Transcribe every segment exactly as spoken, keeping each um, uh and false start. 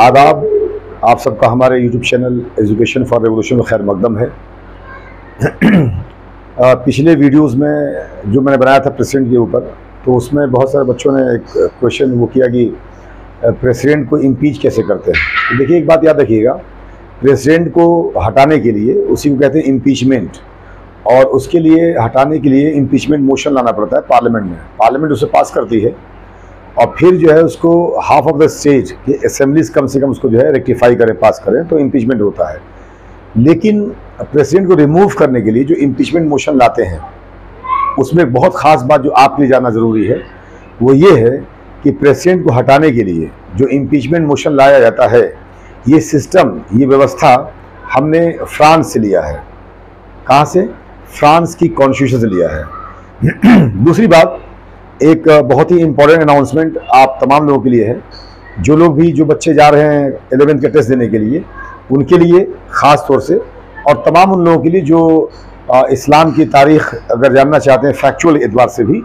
आदाब, आप सबका हमारे YouTube channel education for revolution में खैर मकदम है। पिछले वीडियोस में जो मैंने बनाया था प्रेसिडेंट के ऊपर, तो उसमें बहुत सारे बच्चों ने एक क्वेश्चन वो किया कि प्रेसिडेंट को इम्पीच कैसे करते हैं। देखिए, एक बात याद रखिएगा, प्रेसिडेंट को हटाने के लिए उसी को कहते हैं इम्पीचमेंट, और उसके लिए हटाने के लिए इम्पीचमेंट मोशन लाना पड़ता है पार्लियामेंट में। पार्लियामेंट उसे पास करती है और फिर जो है उसको हाफ ऑफ द स्टेज कि असेंबलीज कम से कम उसको जो है रेक्टिफाई करें, पास करें, तो इम्पीचमेंट होता है। लेकिन प्रेसिडेंट को रिमूव करने के लिए जो इम्पीचमेंट मोशन लाते हैं, उसमें एक बहुत ख़ास बात जो आपके लिए जाना ज़रूरी है वो ये है कि प्रेसिडेंट को हटाने के लिए जो इम्पीचमेंट मोशन लाया जाता है, ये सिस्टम, ये व्यवस्था हमने फ्रांस से लिया है। कहाँ से? फ्रांस की कॉन्स्टिट्यूशन से लिया है। दूसरी बात, एक बहुत ही इम्पोर्टेंट अनाउंसमेंट आप तमाम लोगों के लिए है। जो लोग भी, जो बच्चे जा रहे हैं एलेवेंथ के टेस्ट देने के लिए, उनके लिए ख़ास तौर से, और तमाम उन लोगों के लिए जो आ, इस्लाम की तारीख़ अगर जानना चाहते हैं फैक्चुअल एतबार से भी,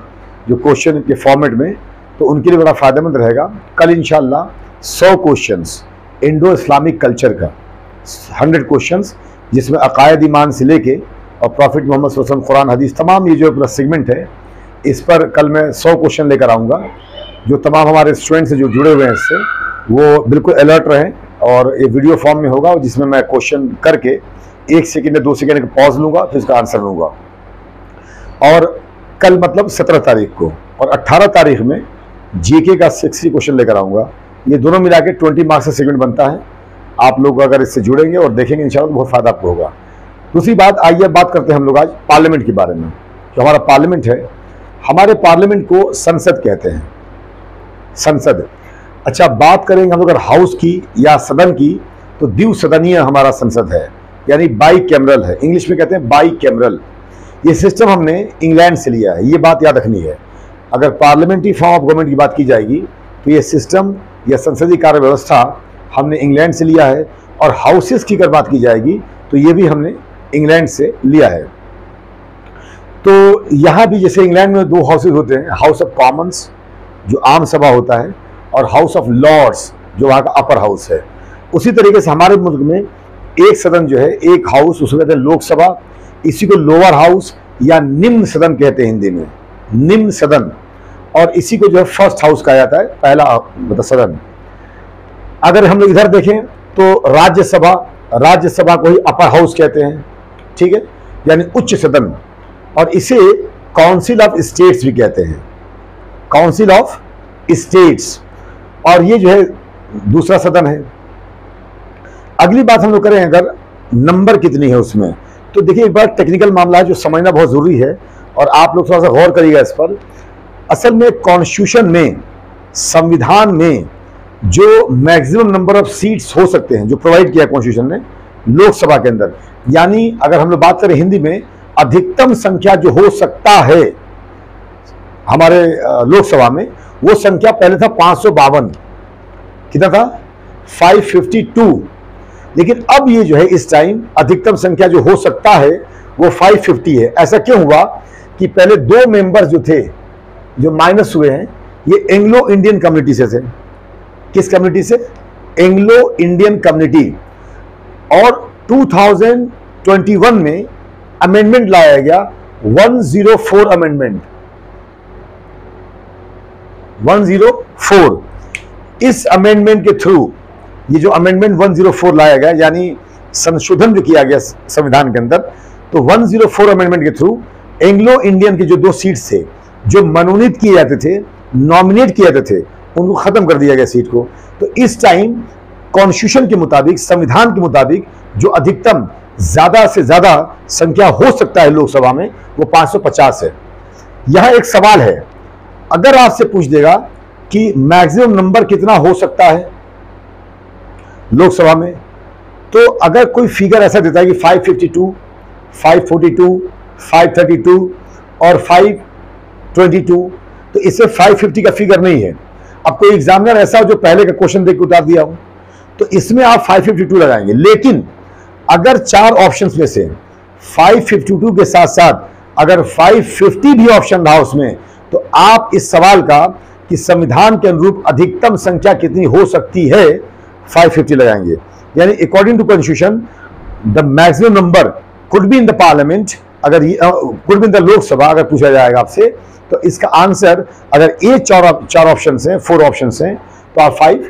जो क्वेश्चन के फॉर्मेट में, तो उनके लिए बड़ा फ़ायदेमंद रहेगा। कल इंशाल्लाह सौ क्वेश्चंस इंडो इस्लामिक कल्चर का, हंड्रेड क्वेश्चंस जिसमें अकायद, ईमान से लेके और प्रॉफिट मोहम्मद सल्लल्लाहु अलैहि वसल्लम, कुरान, हदीस, तमाम ये जो अपना सेगमेंट है, इस पर कल मैं सौ क्वेश्चन लेकर आऊँगा। जो तमाम हमारे स्टूडेंट्स जो जुड़े हुए हैं इससे, वो बिल्कुल अलर्ट रहें, और ये वीडियो फॉर्म में होगा जिसमें मैं क्वेश्चन करके एक सेकेंड या दो सेकेंड का पॉज लूँगा, फिर उसका आंसर लूँगा। और कल मतलब सत्रह तारीख को और अट्ठारह तारीख में जीके का सिक्सटी क्वेश्चन लेकर आऊँगा। ये दोनों मिला के ट्वेंटी मार्क्स का सेगमेंट बनता है। आप लोग अगर इससे जुड़ेंगे और देखेंगे इंशाल्लाह तो बहुत फ़ायदा आपको होगा। दूसरी बात, आइए बात करते हैं हम लोग आज पार्लियामेंट के बारे में। जो हमारा पार्लियामेंट है, हमारे पार्लियामेंट को संसद कहते हैं, संसद। अच्छा, बात करेंगे हम लोग अगर हाउस की या सदन की, तो द्विसदनीय हमारा संसद है, यानी बाई कैमरल है। इंग्लिश में कहते हैं बाई कैमरल। ये सिस्टम हमने इंग्लैंड से लिया है, ये बात याद रखनी है। अगर पार्लियामेंट्री फॉर्म ऑफ गवर्नमेंट की बात की जाएगी तो ये सिस्टम या संसदीय कार्य व्यवस्था हमने इंग्लैंड से लिया है, और हाउसेस की अगर बात की जाएगी तो ये भी हमने इंग्लैंड से लिया है। तो यहाँ भी जैसे इंग्लैंड में दो हाउसेज होते हैं, हाउस ऑफ कॉमन्स जो आम सभा होता है, और हाउस ऑफ लॉर्ड्स जो वहाँ का अपर हाउस है। उसी तरीके से हमारे मुल्क में एक सदन जो है, एक हाउस, उसको कहते हैं लोकसभा। इसी को लोअर हाउस या निम्न सदन कहते हैं हिंदी में, निम्न सदन, और इसी को जो है फर्स्ट हाउस कहा जाता है, पहला मतलब सदन। अगर हम लोग इधर देखें तो राज्यसभा, राज्यसभा को ही अपर हाउस कहते हैं, ठीक है, यानी उच्च सदन, और इसे काउंसिल ऑफ स्टेट्स भी कहते हैं, काउंसिल ऑफ स्टेट्स, और ये जो है दूसरा सदन है। अगली बात हम लोग करें अगर नंबर कितनी है उसमें, तो देखिए एक बार टेक्निकल मामला है जो समझना बहुत ज़रूरी है, और आप लोग थोड़ा सा गौर करिएगा इस पर। असल में कॉन्स्टिट्यूशन में, संविधान में जो मैक्सिमम नंबर ऑफ सीट्स हो सकते हैं जो प्रोवाइड किया कॉन्स्टिट्यूशन ने लोकसभा के अंदर, यानी अगर हम लोग बात करें हिंदी में, अधिकतम संख्या जो हो सकता है हमारे लोकसभा में, वो संख्या पहले था पाँच सौ बावन, कितना था? पाँच सौ बावन। लेकिन अब ये जो है इस टाइम अधिकतम संख्या जो हो सकता है वो पाँच सौ पचास है। ऐसा क्यों हुआ कि पहले दो मेंबर्स जो थे जो माइनस हुए हैं, ये एंग्लो इंडियन कम्युनिटी से थे। किस कम्युनिटी से? Anglo Indian community. और दो हज़ार इक्कीस में अमेंडमेंट लाया गया, एक सौ चार अमेंडमेंट, एक सौ चार। इस अमेंडमेंट के थ्रू, ये जो अमेंडमेंट एक सौ चार लाया गया, यानी संशोधन जो किया गया संविधान के अंदर, तो एक सौ चार अमेंडमेंट के थ्रू एंग्लो इंडियन की जो दो सीट्स थे जो मनोनीत किए जाते थे, नॉमिनेट किए जाते थे, उनको ख़त्म कर दिया गया सीट को। तो इस टाइम कॉन्स्टिट्यूशन के मुताबिक, संविधान के मुताबिक जो अधिकतम ज़्यादा से ज़्यादा संख्या हो सकता है लोकसभा में, वो पाँच सौ पचास है। यह एक सवाल है, अगर आपसे पूछ देगा कि मैक्सिमम नंबर कितना हो सकता है लोकसभा में, तो अगर कोई फिगर ऐसा देता है कि पाँच सौ बावन, पाँच सौ बयालीस, पाँच सौ बत्तीस और पाँच सौ बाईस, तो इससे पाँच सौ पचास का फिगर नहीं है। अब कोई एग्जामिनर ऐसा हो जो पहले का क्वेश्चन देख के उतार दिया हो, तो इसमें आप पाँच सौ बावन लगाएंगे। लेकिन अगर चार ऑप्शंस में से पाँच सौ बावन के साथ साथ अगर पाँच सौ पचास भी ऑप्शन रहा उसमें, तो आप इस सवाल का कि संविधान के अनुरूप अधिकतम संख्या कितनी हो सकती है, फाइव फिफ्टी लगाएंगे। यानी according to constitution the maximum number could be in the parliament, अगर ये could be in the Lok Sabha अगर पूछा जाएगा आपसे, तो इसका आंसर अगर ये चार चार ऑप्शन हैं, फोर ऑप्शन हैं, तो आप फाइव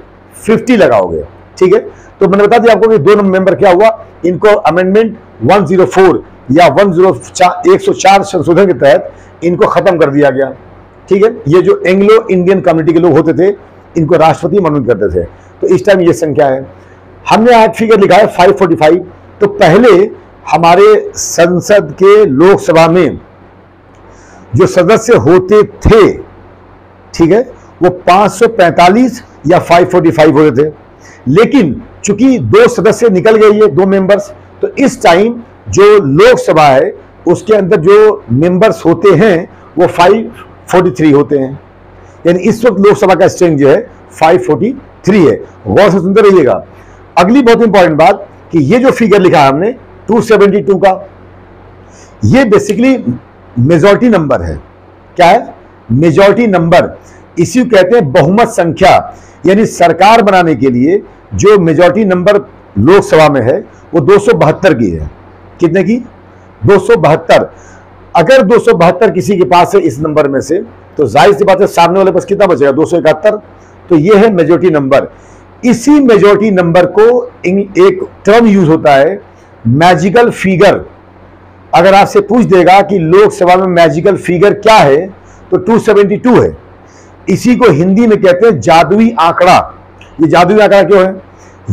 फिफ्टी लगाओगे। ठीक है, तो मैंने बता दिया आपको कि दो मेंबर क्या हुआ, इनको अमेंडमेंट वन ज़ीरो फोर या एक सौ चार संशोधन के तहत इनको खत्म कर दिया गया। ठीक है, ये जो एंग्लो इंडियन कम्युनिटी के लोग होते थे इनको राष्ट्रपति मनोनीत करते थे। तो इस टाइम ये संख्या है, हमने आज फिगर लिखा है फाइव फोर्टी फाइव। तो पहले हमारे संसद के लोकसभा में जो सदस्य होते थे, ठीक है, वो पाँच सौ पैंतालीस या फाइव फोर्टी फाइव होते थे, लेकिन चूंकि दो सदस्य निकल गए ये दो मेंबर्स, तो इस टाइम जो लोकसभा है उसके अंदर जो मेंबर्स होते हैं वो फाइव फोर्टी थ्री होते हैं। यानी इस वक्त लोकसभा का स्ट्रेंथ जो है फाइव फोर्टी थ्री है। गौर से सुनते रहिएगा। अगली बहुत इंपॉर्टेंट बात कि ये जो फिगर लिखा है हमने टू सेवेंटी टू का, ये बेसिकली मेजॉरिटी नंबर है। क्या है? Majority number. इसी को कहते हैं बहुमत संख्या। यानी सरकार बनाने के लिए जो मेजॉरिटी नंबर लोकसभा में है वो दो सौ बहत्तर की है। कितने की? दो सौ बहत्तर। अगर दो सौ बहत्तर किसी के पास है इस नंबर में से, तो जाहिर सी बात है सामने वाले पास कितना बचेगा? दो सौ इकहत्तर। तो ये है मेजॉरिटी नंबर। इसी मेजॉरिटी नंबर को एक टर्म यूज होता है, मैजिकल फिगर। अगर आपसे पूछ देगा कि लोकसभा में मैजिकल फिगर क्या है, तो टू सेवेंटी टू है। इसी को हिंदी में कहते हैं जादुई आंकड़ा। ये जादुई आंकड़ा क्यों है?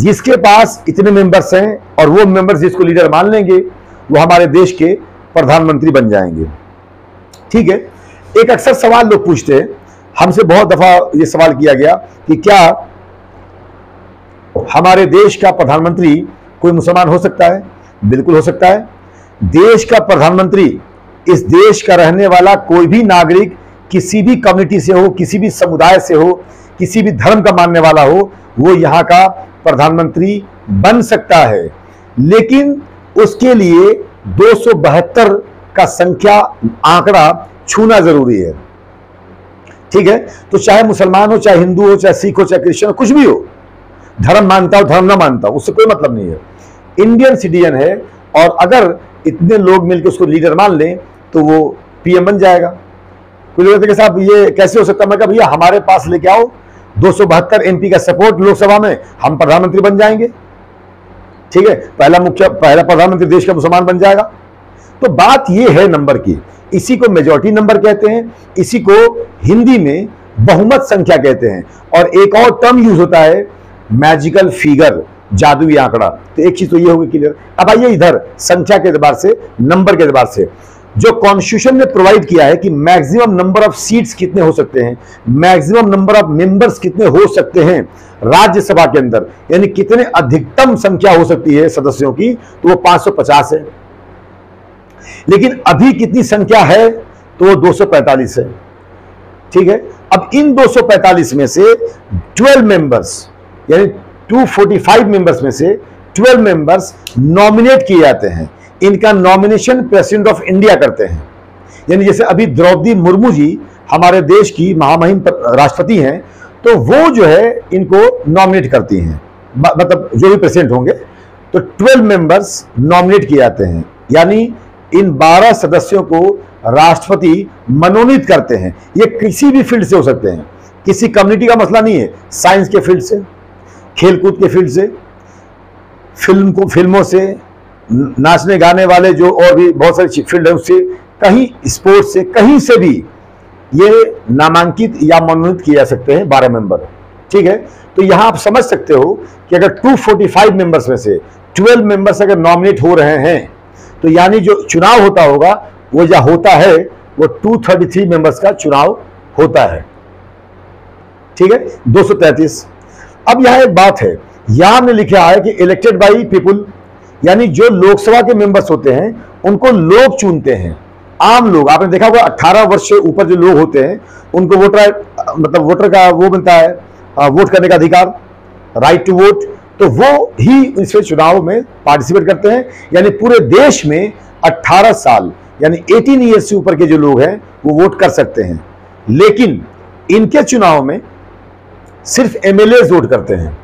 जिसके पास इतने मेंबर्स हैं और वो मेंबर्स जिसको लीडर मान लेंगे वो हमारे देश के प्रधानमंत्री बन जाएंगे। ठीक है, एक अक्सर सवाल लोग पूछते हैं हमसे, बहुत दफा ये सवाल किया गया कि क्या हमारे देश का प्रधानमंत्री कोई मुसलमान हो सकता है? बिल्कुल हो सकता है। देश का प्रधानमंत्री, इस देश का रहने वाला कोई भी नागरिक, किसी भी कम्युनिटी से हो, किसी भी समुदाय से हो, किसी भी धर्म का मानने वाला हो, वो यहाँ का प्रधानमंत्री बन सकता है। लेकिन उसके लिए दो सौ बहत्तर का संख्या आंकड़ा छूना जरूरी है। ठीक है, तो चाहे मुसलमान हो, चाहे हिंदू हो, चाहे सिख हो, चाहे क्रिश्चियन हो, कुछ भी हो, धर्म मानता हो, धर्म ना मानता हो, उससे कोई मतलब नहीं है, इंडियन सिटीजन है। और अगर इतने लोग मिलकर उसको लीडर मान लें तो वो पीएम बन जाएगा। कुछ लोग कहते हैं साहब ये कैसे हो सकता है? मैं कहा भैया हमारे पास लेके आओ दो सौ बहत्तर एमपी का सपोर्ट लोकसभा में, हम प्रधानमंत्री बन जाएंगे। ठीक है, पहला मुख्य पहला प्रधानमंत्री देश का मुसलमान बन जाएगा। तो बात ये है नंबर की। इसी को मेजॉरिटी नंबर कहते हैं, इसी को हिंदी में बहुमत संख्या कहते हैं, और एक और टर्म यूज होता है मैजिकल फिगर, जादुई आंकड़ा। तो एक चीज तो ये होगी क्लियर। अब आइए इधर संख्या के अतबार से, नंबर के अतबार से, जो कॉन्स्टिट्यूशन ने प्रोवाइड किया है कि मैक्सिमम नंबर ऑफ सीट्स कितने हो सकते हैं, मैक्सिमम नंबर ऑफ मेंबर्स कितने हो सकते हैं राज्यसभा के अंदर, यानी कितने अधिकतम संख्या हो सकती है सदस्यों की, तो वो पाँच सौ पचास है। लेकिन अभी कितनी संख्या है तो वो दो सौ पैंतालीस है। ठीक है, अब इन दो सौ पैंतालीस में से बारह मेंबर्स, यानी दो सौ पैंतालीस मेंबर्स में से बारह मेंबर्स नॉमिनेट किए जाते हैं। इनका नॉमिनेशन प्रेसिडेंट ऑफ इंडिया करते हैं। यानी जैसे अभी द्रौपदी मुर्मू जी हमारे देश की महामहिम राष्ट्रपति हैं, तो वो जो है इनको नॉमिनेट करती हैं, मतलब जो भी प्रेसिडेंट होंगे। तो बारह मेंबर्स नॉमिनेट किए जाते हैं, यानी इन बारह सदस्यों को राष्ट्रपति मनोनीत करते हैं। ये किसी भी फील्ड से हो सकते हैं, किसी कम्युनिटी का मसला नहीं है। साइंस के फील्ड से, खेलकूद के फील्ड से, फिल्म को फिल्मों से, नाचने गाने वाले जो और भी बहुत सारी फील्ड है उससे, कहीं स्पोर्ट्स से, कहीं से भी ये नामांकित या मनोनीत किए जा सकते हैं बारह मेंबर। ठीक है, तो यहाँ आप समझ सकते हो कि अगर दो सौ पैंतालीस मेंबर्स में से बारह मेंबर्स अगर नॉमिनेट हो रहे हैं, तो यानी जो चुनाव होता होगा वो या होता है वो दो सौ तैंतीस मेंबर्स का चुनाव होता है। ठीक है, दो सौ तैंतीस। अब यहाँ एक बात है, यहाँ हमने लिखा है कि इलेक्टेड बाई पीपुल, यानी जो लोकसभा के मेंबर्स होते हैं उनको लोग चुनते हैं, आम लोग। आपने देखा होगा अठारह वर्ष से ऊपर जो लोग होते हैं उनको वोटर, मतलब वोटर का वो मिलता है, वोट करने का अधिकार, राइट टू वोट। तो वो ही इस चुनाव में पार्टिसिपेट करते हैं। यानी पूरे देश में अठारह साल यानी अठारह ईयर्स से ऊपर के जो लोग हैं वो वोट कर सकते हैं। लेकिन इनके चुनाव में सिर्फ एमएलए वोट करते हैं।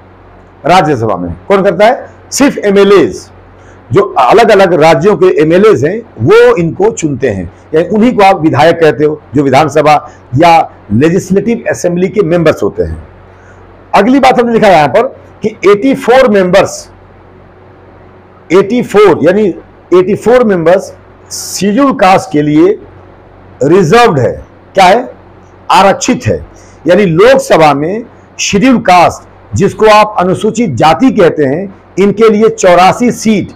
राज्यसभा में कौन करता है? सिर्फ एमएलएज, जो अलग अलग राज्यों के एमएलएज हैं वो इनको चुनते हैं, यानी उन्हीं को आप विधायक कहते हो, जो विधानसभा या लेजिस्लेटिव असेंबली के मेंबर्स होते हैं। अगली बात हमने लिखा है यहाँ पर कि चौरासी मेंबर्स, चौरासी यानी चौरासी मेंबर्स शेड्यूल कास्ट के लिए रिजर्व्ड है। क्या है? आरक्षित है। यानी लोकसभा में शेड्यूल कास्ट, जिसको आप अनुसूचित जाति कहते हैं, इनके लिए चौरासी सीट,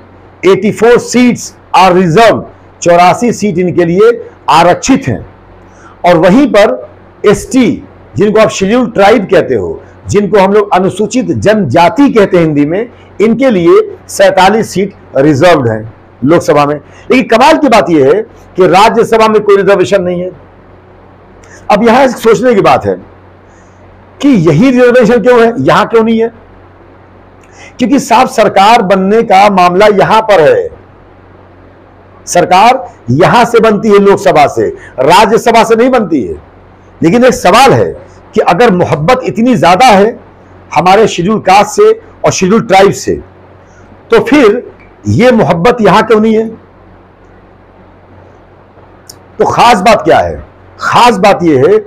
चौरासी सीट्स आर रिजर्व, चौरासी सीट इनके लिए आरक्षित हैं। और वहीं पर एसटी, जिनको आप शेड्यूल ट्राइब कहते हो, जिनको हम लोग अनुसूचित जनजाति कहते हैं हिंदी में, इनके लिए सैंतालीस सीट रिजर्व्ड हैं लोकसभा में। लेकिन कमाल की बात यह है कि राज्यसभा में कोई रिजर्वेशन नहीं है। अब यहां सोचने की बात है कि यही रिजर्वेशन क्यों है, यहां क्यों नहीं है? क्योंकि साफ सरकार बनने का मामला यहां पर है। सरकार यहां से बनती है, लोकसभा से, राज्यसभा से नहीं बनती है। लेकिन एक सवाल है कि अगर मोहब्बत इतनी ज्यादा है हमारे शेड्यूल कास्ट से और शेड्यूल ट्राइब से, तो फिर यह मोहब्बत यहां क्यों नहीं है? तो खास बात क्या है? खास बात यह है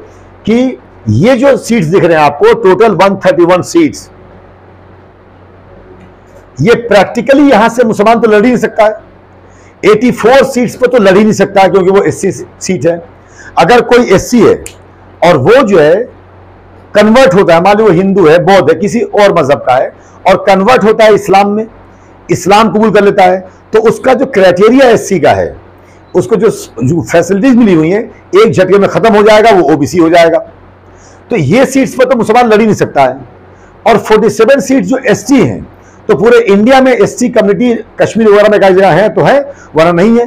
कि ये जो सीट्स दिख रहे हैं आपको, टोटल एक सौ इकतीस सीट्स, ये प्रैक्टिकली यहां से मुसलमान तो लड़ ही नहीं सकता है, चौरासी सीट्स पर तो लड़ ही नहीं सकता है, क्योंकि वो एससी सीट है। अगर कोई एससी है और वो जो है कन्वर्ट होता है, मान लो वो हिंदू है, बौद्ध है, किसी और मजहब का है और कन्वर्ट होता है इस्लाम में, इस्लाम कबूल कर लेता है, तो उसका जो क्राइटेरिया एससी का है, उसको जो, जो फैसिलिटीज मिली हुई है, एक झटके में खत्म हो जाएगा, वो ओबीसी हो जाएगा। तो ये सीट्स पर तो मुसलमान लड़ ही नहीं सकता है। और सैंतालीस सीट्स जो एसटी हैं, तो पूरे इंडिया में एससी कम्युनिटी कश्मीर वगैरह में कई जगह है तो है, वरना नहीं है।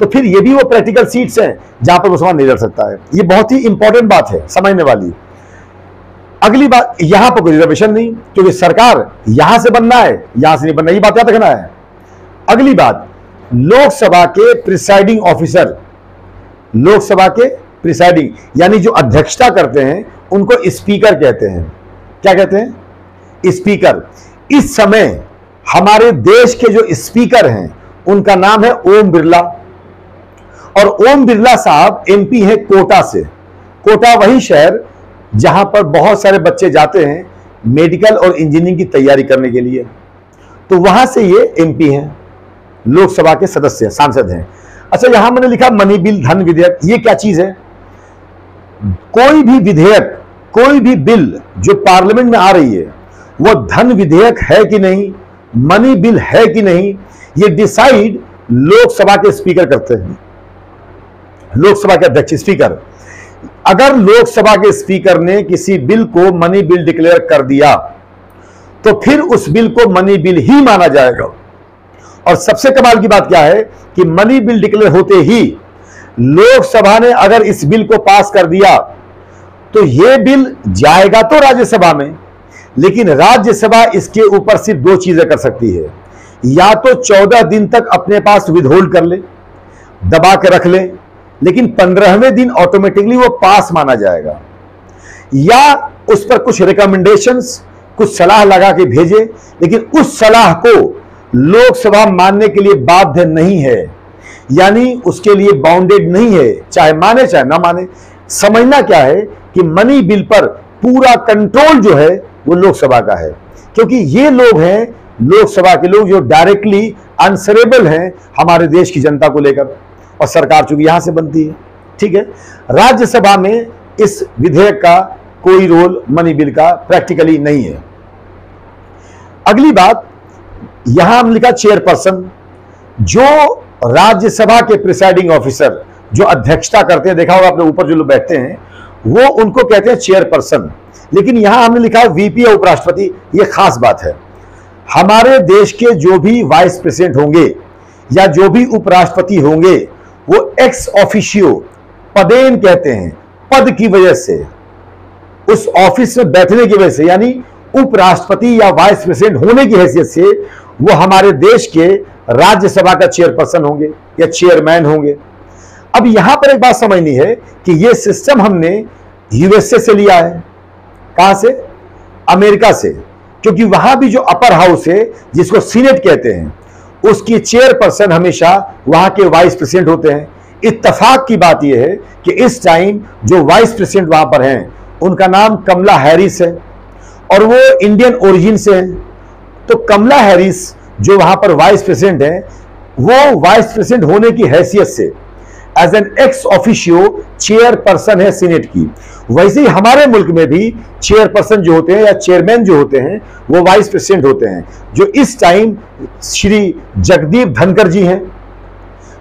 तो फिर ये भी वो प्रैक्टिकल सीट्स हैं जहां पर मुसलमान नहीं लड़ सकता है। ये बहुत ही इंपॉर्टेंट बात है समझने वाली। अगली बात, यहां पर कोई रिजर्वेशन नहीं, क्योंकि सरकार यहां से बनना है, यहां से नहीं बनना, ये बात याद रखना है। अगली बात, लोकसभा के प्रिसाइडिंग ऑफिसर, लोकसभा के प्रिसाइडिंग यानी जो अध्यक्षता करते हैं उनको स्पीकर कहते हैं। क्या कहते हैं? स्पीकर। इस समय हमारे देश के जो स्पीकर हैं उनका नाम है ओम बिरला, और ओम बिरला साहब एमपी हैं कोटा से। कोटा वही शहर जहां पर बहुत सारे बच्चे जाते हैं मेडिकल और इंजीनियरिंग की तैयारी करने के लिए, तो वहां से ये एमपी हैं, लोकसभा के सदस्य, सांसद हैं। अच्छा, यहां मैंने लिखा मनी बिल, धन विधेयक। ये क्या चीज है? कोई भी विधेयक, कोई भी बिल जो पार्लियामेंट में आ रही है, वो धन विधेयक है कि नहीं, मनी बिल है कि नहीं, ये डिसाइड लोकसभा के स्पीकर करते हैं, लोकसभा के अध्यक्ष, स्पीकर। अगर लोकसभा के स्पीकर ने किसी बिल को मनी बिल डिक्लेयर कर दिया, तो फिर उस बिल को मनी बिल ही माना जाएगा। और सबसे कमाल की बात क्या है कि मनी बिल डिक्लेयर होते ही लोकसभा ने अगर इस बिल को पास कर दिया, तो यह बिल जाएगा तो राज्यसभा में, लेकिन राज्यसभा इसके ऊपर सिर्फ दो चीजें कर सकती है, या तो चौदह दिन तक अपने पास विदहोल्ड कर ले, दबा के रख ले, लेकिन पंद्रहवें दिन ऑटोमेटिकली वो पास माना जाएगा, या उस पर कुछ रिकमेंडेशंस, कुछ सलाह लगा के भेजे, लेकिन उस सलाह को लोकसभा मानने के लिए बाध्य नहीं है, यानी उसके लिए बाउंडेड नहीं है, चाहे माने चाहे ना माने। समझना क्या है कि मनी बिल पर पूरा कंट्रोल जो है वो लोकसभा का है, क्योंकि ये लोग हैं, लोकसभा के लोग, जो डायरेक्टली आंसरेबल हैं हमारे देश की जनता को लेकर, और सरकार चूंकि यहां से बनती है। ठीक है, राज्यसभा में इस विधेयक का कोई रोल मनी बिल का प्रैक्टिकली नहीं है। अगली बात, यहां हम लिखा चेयरपर्सन, जो राज्यसभा के प्रिसाइडिंग ऑफिसर जो अध्यक्षता करते हैं, देखा होगा अपने ऊपर जो लोग बैठते हैं, वो उनको कहते हैं चेयरपर्सन। लेकिन यहां हमने लिखा है वीपी या उपराष्ट्रपति। ये खास बात है, हमारे देश के जो भी वाइस प्रेसिडेंट होंगे या जो भी उपराष्ट्रपति होंगे, वो एक्स ऑफिशियो पदेन कहते हैं, पद की वजह से, उस ऑफिस में बैठने की वजह से, यानी उपराष्ट्रपति या वाइस प्रेसिडेंट होने की हैसियत से वो हमारे देश के राज्यसभा का चेयरपर्सन होंगे या चेयरमैन होंगे। अब यहां पर एक बात समझनी है कि यह सिस्टम हमने यूएसए से लिया है। कहां से? अमेरिका से। क्योंकि वहां भी जो अपर हाउस है जिसको सीनेट कहते हैं उसकी चेयरपर्सन हमेशा वहां के वाइस प्रेसिडेंट होते हैं। इत्तफाक की बात यह है कि इस टाइम जो वाइस प्रेसिडेंट वहां पर हैं उनका नाम कमला हैरिस है और वो इंडियन ओरिजिन से हैं। तो कमला हैरिस जो वहां पर वाइस प्रेसिडेंट हैं वो वाइस प्रेसिडेंट होने की हैसियत से as an ex officio chairperson है सीनेट की। वैसे ही हमारे मुल्क में भी चेयरपर्सन जो होते हैं या चेयरमैन जो होते हैं वो वाइस प्रेसिडेंट होते हैं, जो इस टाइम श्री जगदीप धनखड़ जी हैं।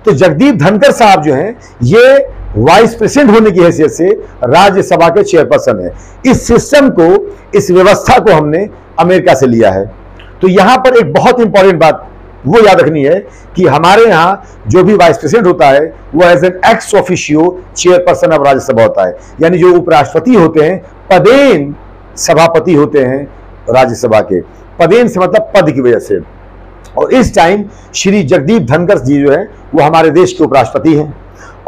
तो जगदीप धनखड़ साहब जो हैं ये वाइस प्रेसिडेंट होने की हैसियत से राज्यसभा के चेयरपर्सन है। इस सिस्टम को, इस व्यवस्था को हमने अमेरिका से लिया है। तो यहां पर एक बहुत इंपॉर्टेंट बात वो याद रखनी है कि हमारे यहाँ जो भी वाइस प्रेसिडेंट होता है वो as an ex officio chairperson of Rajya Sabha होता है, यानी जो उपराष्ट्रपति होते हैं पदेन सभापति होते हैं राज्यसभा के। पदेन से मतलब पद की वजह से। और इस टाइम श्री जगदीप धनखड़ जी जो है वो हमारे देश के उपराष्ट्रपति हैं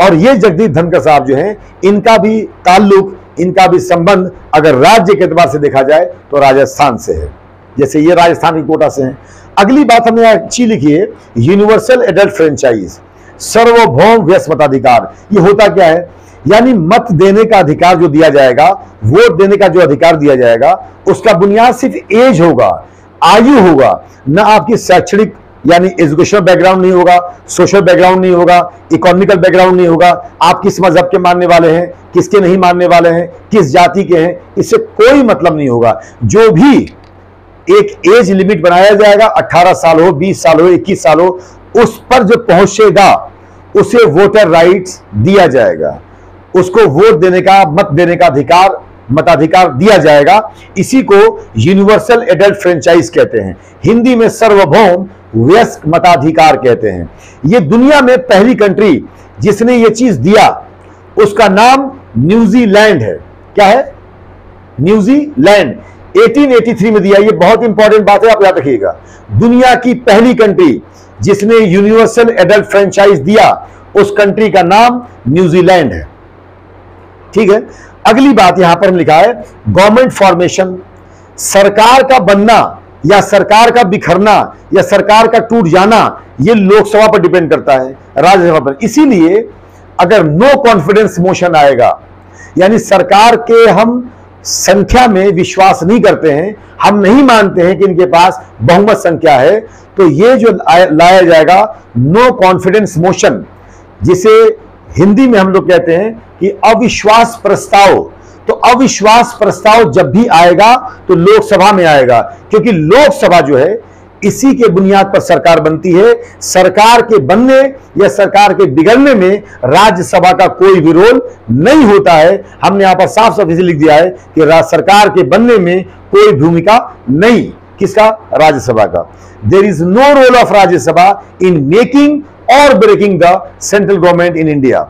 और ये जगदीप धनखड़ साहब जो हैं इनका भी ताल्लुक, इनका भी संबंध अगर राज्य के अतबार से देखा जाए तो राजस्थान से है, जैसे ये राजस्थान के कोटा से हैं। अगली बात हमने अच्छी लिखी है यूनिवर्सल एडल्ट फ्रेंचाइज, सर्वभौम वयस्क मताधिकार। ये होता क्या है, यानी मत देने का अधिकार जो दिया जाएगा, वोट देने का जो अधिकार दिया जाएगा उसका बुनियाद सिर्फ एज होगा, आयु होगा, ना आपकी शैक्षणिक यानी एजुकेशनल बैकग्राउंड नहीं होगा, सोशल बैकग्राउंड नहीं होगा, इकोनॉमिकल बैकग्राउंड नहीं होगा, आप किस मजहब के मानने वाले हैं, किसके नहीं मानने वाले हैं, किस जाति के हैं, इससे कोई मतलब नहीं होगा। जो भी एक एज लिमिट बनाया जाएगा, अठारह साल हो, बीस साल हो, इक्कीस साल हो, उस पर जो पहुंचेगा उसे वोटर राइट्स दिया जाएगा, उसको वोट देने का, मत देने का अधिकार, मताधिकार दिया जाएगा। इसी को यूनिवर्सल एडल्ट फ्रेंचाइज कहते हैं, हिंदी में सर्वभौम वयस्क मताधिकार कहते हैं। ये दुनिया में पहली कंट्री जिसने ये चीज दिया उसका नाम न्यूजीलैंड है। क्या है? न्यूजीलैंड। अठारह सौ तिरासी में दिया। ये बहुत इंपॉर्टेंट बात है, आप याद रखिएगा। दुनिया की पहली कंट्री जिसने यूनिवर्सल एडल्ट फ्रेंचाइज दिया उस कंट्री का नाम न्यूजीलैंड है। ठीक है। अगली बात यहां पर हम लिखा है गवर्नमेंट फॉर्मेशन, सरकार का बनना या सरकार का बिखरना या सरकार का टूट जाना यह लोकसभा पर डिपेंड करता है, राज्यसभा पर। इसीलिए अगर नो कॉन्फिडेंस मोशन आएगा, यानी सरकार के हम संख्या में विश्वास नहीं करते हैं, हम नहीं मानते हैं कि इनके पास बहुमत संख्या है, तो यह जो लाया जाएगा नो कॉन्फिडेंस मोशन, जिसे हिंदी में हम लोग कहते हैं कि अविश्वास प्रस्ताव। तो अविश्वास प्रस्ताव जब भी आएगा तो लोकसभा में आएगा, क्योंकि लोकसभा जो है इसी के बुनियाद पर सरकार बनती है। सरकार के बनने या सरकार के बिगड़ने में राज्यसभा का कोई भी रोल नहीं होता है। हमने यहाँ पर साफ साफ इसे लिख दिया है कि सरकार के बनने में कोई भूमिका नहीं, किसका? राज्यसभा का। There is no role of Rajya Sabha in making और breaking the central government in India.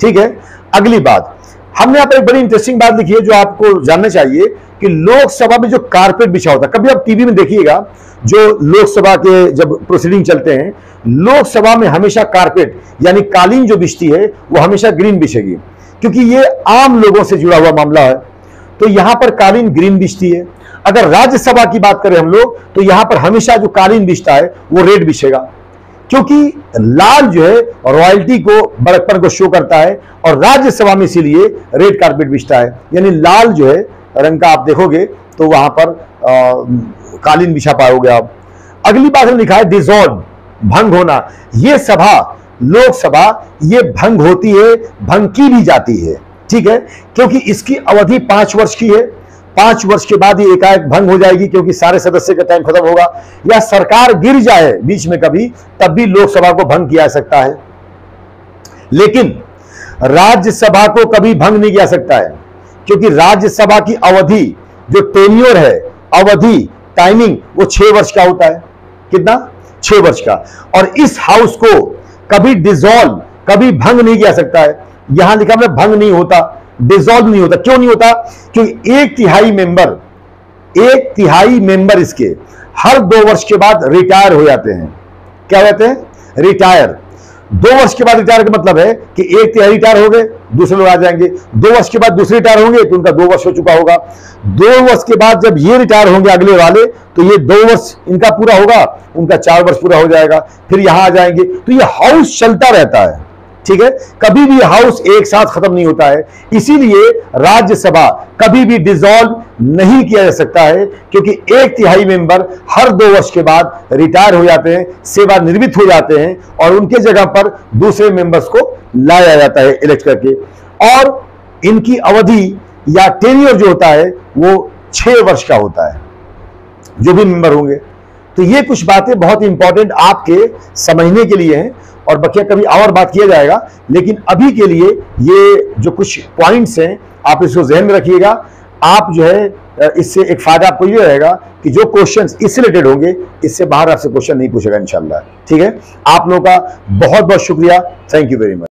ठीक है। अगली बात हमने यहाँ पर एक बड़ी इंटरेस्टिंग बात लिखी है जो आपको जानना चाहिए कि लोकसभा में जो कारपेट बिछा होता है, कभी आप टीवी में देखिएगा जो लोकसभा के जब प्रोसीडिंग चलते हैं, लोकसभा में हमेशा कारपेट यानी कालीन जो बिछती है वो हमेशा ग्रीन बिछेगी, क्योंकि ये आम लोगों से जुड़ा हुआ मामला है। तो यहाँ पर कालीन ग्रीन बिछती है। अगर राज्यसभा की बात करें हम लोग तो यहाँ पर हमेशा जो कालीन बिछता है वो रेड बिछेगा, क्योंकि लाल जो है रॉयल्टी को, बड़कपन को शो करता है, और राज्यसभा में इसीलिए रेड कारपेट बिछता है, यानी लाल जो है रंग का आप देखोगे तो वहां पर आ, कालीन बिछा पाओगे आप। अगली बात हमने लिखा है डिसॉल्व, भंग होना। ये सभा, लोकसभा, ये भंग होती है, भंग की भी जाती है। ठीक है, क्योंकि इसकी अवधि पांच वर्ष की है। पांच वर्ष के बाद ये एकाएक भंग हो जाएगी, क्योंकि सारे सदस्य का टाइम खत्म होगा, या सरकार गिर जाए बीच में कभी, तब भी लोकसभा को भंग किया जा सकता है, लेकिन राज्यसभा को कभी भंग नहीं किया सकता है, क्योंकि राज्यसभा की अवधि जो टेन्योर है, अवधि, टाइमिंग, वो छह वर्ष का होता है। कितना? छह वर्ष का। और इस हाउस को कभी डिसॉल्व, कभी भंग नहीं किया सकता है। यहां लिखा मैं भंग नहीं होता, डिसॉल्व नहीं होता। क्यों नहीं होता? क्योंकि एक तिहाई मेंबर, एक तिहाई मेंबर इसके हर दो वर्ष के बाद रिटायर हो जाते हैं। क्या कहते हैं? रिटायर। दो वर्ष के बाद रिटायर का मतलब है कि एक तिहाई रिटायर हो गए, दूसरे लोग आ जाएंगे। दो वर्ष के बाद दूसरे रिटायर होंगे तो उनका दो वर्ष हो चुका होगा। दो वर्ष के बाद जब ये रिटायर होंगे अगले वाले, तो ये दो वर्ष इनका पूरा होगा, उनका चार वर्ष पूरा हो जाएगा, फिर यहाँ आ जाएंगे। तो ये हाउस चलता रहता है, ठीक है, कभी भी हाउस एक साथ खत्म नहीं होता है। इसीलिए राज्यसभा कभी भी डिसॉल्व नहीं किया जा सकता है, क्योंकि एक तिहाई मेंबर हर दो वर्ष के बाद रिटायर हो जाते हैं, सेवानिवृत्त हो जाते हैं, और उनके जगह पर दूसरे मेंबर्स को लाया जाता है इलेक्ट करके। और इनकी अवधि या टेन्योर जो होता है वो छह वर्ष का होता है, जो भी मेंबर होंगे। तो ये कुछ बातें बहुत इंपॉर्टेंट आपके समझने के लिए हैं, और बकिया कभी और बात किया जाएगा, लेकिन अभी के लिए ये जो कुछ पॉइंट्स हैं आप इसको जहन में रखिएगा। आप जो है इससे एक फायदा आपको ये रहेगा कि जो क्वेश्चंस इससे रिलेटेड होंगे, इससे बाहर आपसे क्वेश्चन नहीं पूछेगा इंशाल्लाह, ठीक है। आप लोगों का बहुत बहुत शुक्रिया, थैंक यू वेरी मच।